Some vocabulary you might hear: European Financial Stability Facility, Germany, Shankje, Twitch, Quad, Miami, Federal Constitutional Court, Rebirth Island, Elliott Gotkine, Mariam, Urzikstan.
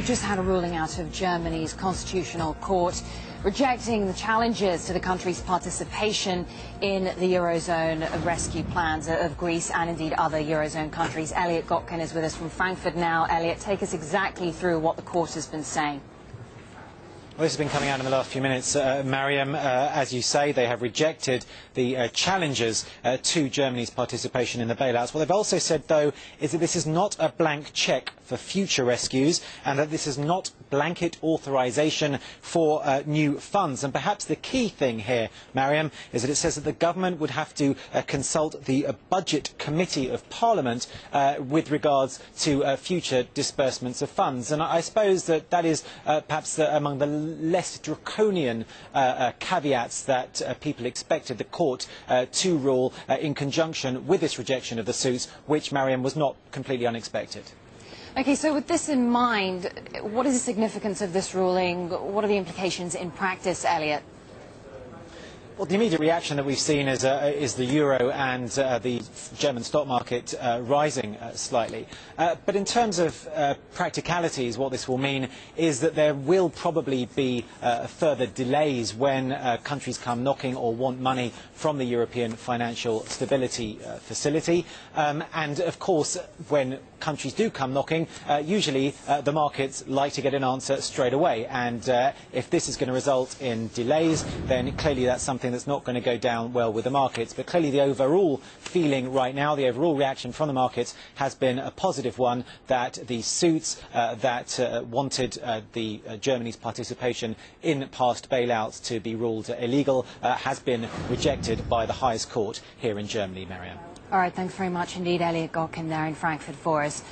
We've just had a ruling out of Germany's Constitutional Court rejecting the challenges to the country's participation in the Eurozone rescue plans of Greece and indeed other Eurozone countries. Elliott Gotkine is with us from Frankfurt now. Elliott, take us exactly through what the court has been saying. Well, this has been coming out in the last few minutes, Mariam. As you say, they have rejected the challenges to Germany's participation in the bailouts. What they've also said, though, is that this is not a blank cheque for future rescues and that this is not blanket authorisation for new funds. And perhaps the key thing here, Mariam, is that it says that the government would have to consult the Budget Committee of Parliament with regards to future disbursements of funds. And I suppose that is perhaps among the less draconian caveats that people expected the court to rule in conjunction with this rejection of the suits, which, Mariam, was not completely unexpected. Okay, so with this in mind, what is the significance of this ruling? What are the implications in practice, Elliott? Well, the immediate reaction that we've seen is the euro and the German stock market rising slightly. But in terms of practicalities, what this will mean is that there will probably be further delays when countries come knocking or want money from the European Financial Stability Facility. And of course, when countries do come knocking, usually the markets like to get an answer straight away. And if this is going to result in delays, then clearly that's something that's not going to go down well with the markets. But clearly the overall feeling right now, the overall reaction from the markets has been a positive one, that the suits that wanted Germany's participation in past bailouts to be ruled illegal has been rejected by the highest court here in Germany, Mariam. All right, thanks very much indeed, Elliott Gotkine there in Frankfurt for us.